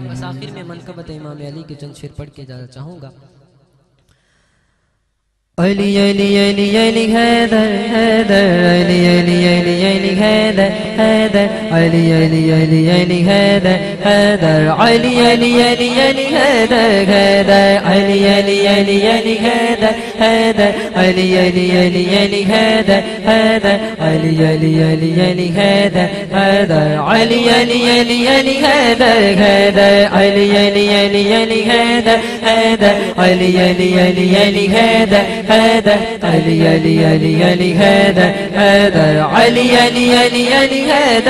मसाफिर में मनकबत इमाम अली के चंद शेर पढ़ के जाना चाहूँगा। अली अली अली अली हैदर हैदर अली अली अली अली हैदर हैदर अली अली अली अली हैदर हैदर अली अली अली अली हैदर हैदर अली अली अली अली हैदर हैदर अली अली अली अली हैदर हैदर अली अली अली अली हैदर हैदर अली अली अली अली हैदर हैदर अली अली अली अली हैदर हैदर अली अली अली अली हैदर हैदर अली अली अली अली हैदर हैदर अली अली अली अली हैदर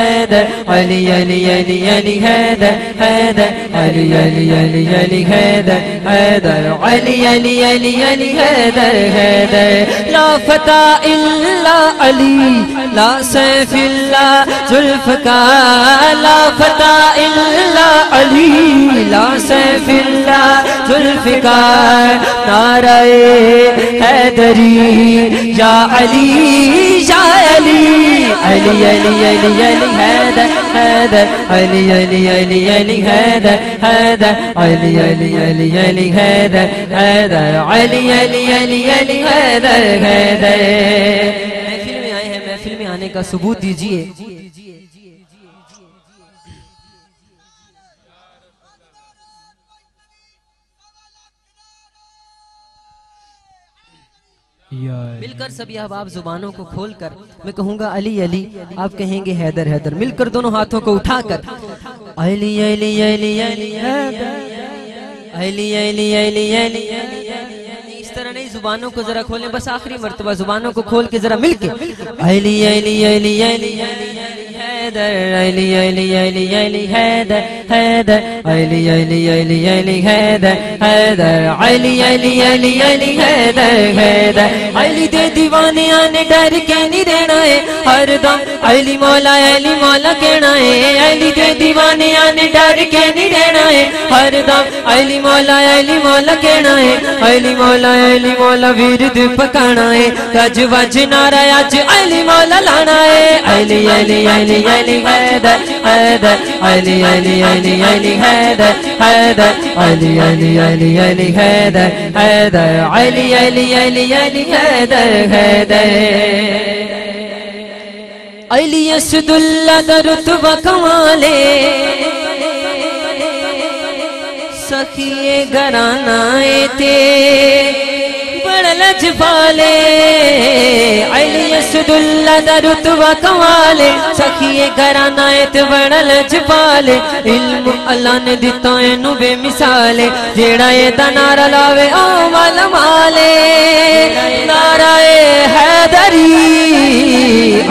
हैदर अली अली अली अली हैदर हैदर अली अली अली अली हैदर हैदर अली अली अली अली हैदर हैदर अली अली अली अली हैदर हैदर ला फतह इल्ला अली ला सैफ इल्ला जुल्फिकार ला फतह इल्ला अली ला सैफ इल्ला जुल्फिकार नाराए हैदरी या अली या अली अली अली अली अली हैदर हैदर अली अली अली अली हैदर हैदर अली अली अली अली हैदर हैदर अली अली अली अली हैदर हैदर। महफिल में आए हैं, महफिल में आने का सबूत दीजिए। मिलकर सभी अहबाब जुबानों को खोलकर मैं कहूँगा अली अली, आप कहेंगे हैदर हैदर, मिलकर दोनों हाथों को उठाकर अली अली अली अली अली अली अली अली। इस तरह नहीं, जुबानों को जरा खोलें, बस आखिरी मरतबा जुबानों को खोल के जरा मिलके अली अली अली अली हैदर अली अली अली अली हैदर हैदर अली अली अली अली हैदर हैदर अली अली अली अली हैदर हैदर अली दे दीवाने आने डर के नहीं रहना है, हर दम अली मौला कहना है। अली दे दीवाने आने डर के नहीं रहना है, हर दम अली मौला कहना है। अली मौला विरद पकाना है, गज वज नारा आज अली मौला लाना है। अली अली अली अली हैदर हैदर अली अली अली अली हैदर हैदर अली अली अली अली हैदर हैदर अली अली अली अली हैदर हैदर अली असदुल्ला का रुतबा कमाले सखिए घरानाए ते बड़ा लजबाले अली असदुल्ला दा रुतबा कमाले सखिए घरानाए ते बड़ा लजबाले इल्म अल्लाह ने दिता एनू बेमिसाले जेड़ा एदा नारा लावे ओ वाला माले नारा हैदरी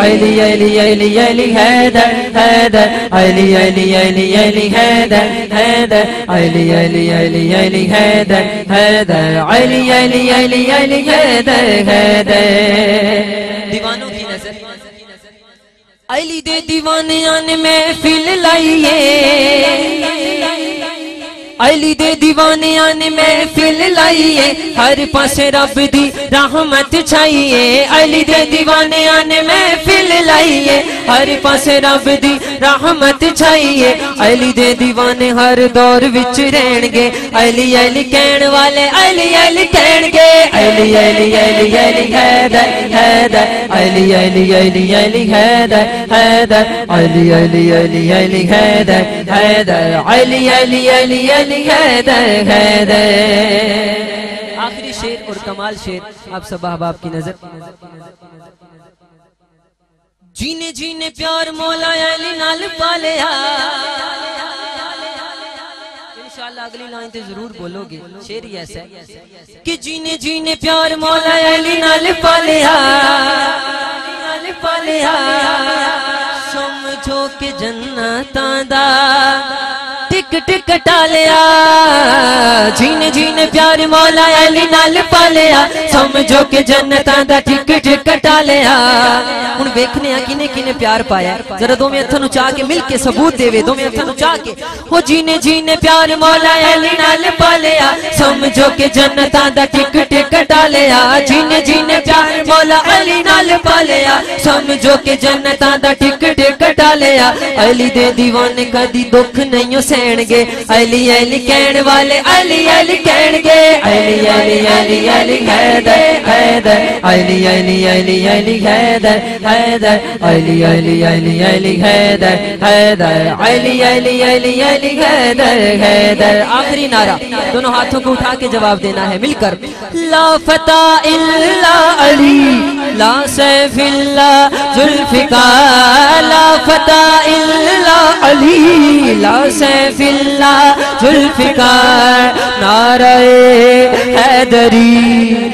अली अली अली अली हैदर हैदर अली अली अली अली हैदर हैदर अली अली अली अली हैदर हैदर अली अली अली अली हैदर हैदर। दीवानों की नजर अली दे दीवाने आने महफिल लाइए अली दे दीवाने आने महफिल लाइए हर पासे रब दी रहमत छाइए अली दे दीवाने आने महफिल लाइए हर पासे रब दी रहमत छाइए अली दे दीवाने हर दौर विच रहणगे अली अली कहण वाले अली कहणगे अली अली अली अली हैदर हैदर अली अली अली अली हैदर हैदर अली अली अली अली हैदर हैदर अली अली अली हैदर हैदर। आखिरी शेर और कमाल शेर आप सब अहबाब की नजर। जीने जीने प्यार मौला अली नाल पालिया इंशाअल्लाह अगली लाइन तो जरूर बोलोगे। शेर ही ऐसा है कि जीने जीने प्यार मौला अली नाल पालिया पालिया समझो के जन्नतां दा टिकट कटा लिया, जीन जीन प्यार मौला अली नाल पालिया, समझो के जन्नत दा टिकट कटा लिया। हुण वेखने आ किने किने प्यार पाया, जरा दो में हत्थां नूं चा के मिल के सबूत देवे, दो में हत्थां नूं चा के हो जीन जीन प्यार मौला अली नाल पालिया, समझो के जन्नत दा टिकट कटा लिया, जीन जीन प्यार मौला अली नाल पालिया, समझो के जन्नत दा टिकट कटा लिया। अली दे दीवाने कदी दुख नहीं सहणगे, अली अली कहण वाले अली अली कहणगे, अली अली अली अली हैदर हैदर, अली अली अली अली हैदर हैदर, अली अली अली अली हैदर हैदर, अली अली अली अली हैदर हैदर। आखिरी नारा दोनों हाथों को उठा के जवाब देना है मिलकर। ला फता इल्ला अली, ला सैफ इल्ला जुल्फिकार, ला फता इल्ला अली, ला सैफ इल्ला जुल्फिकार, नारा हैदरी।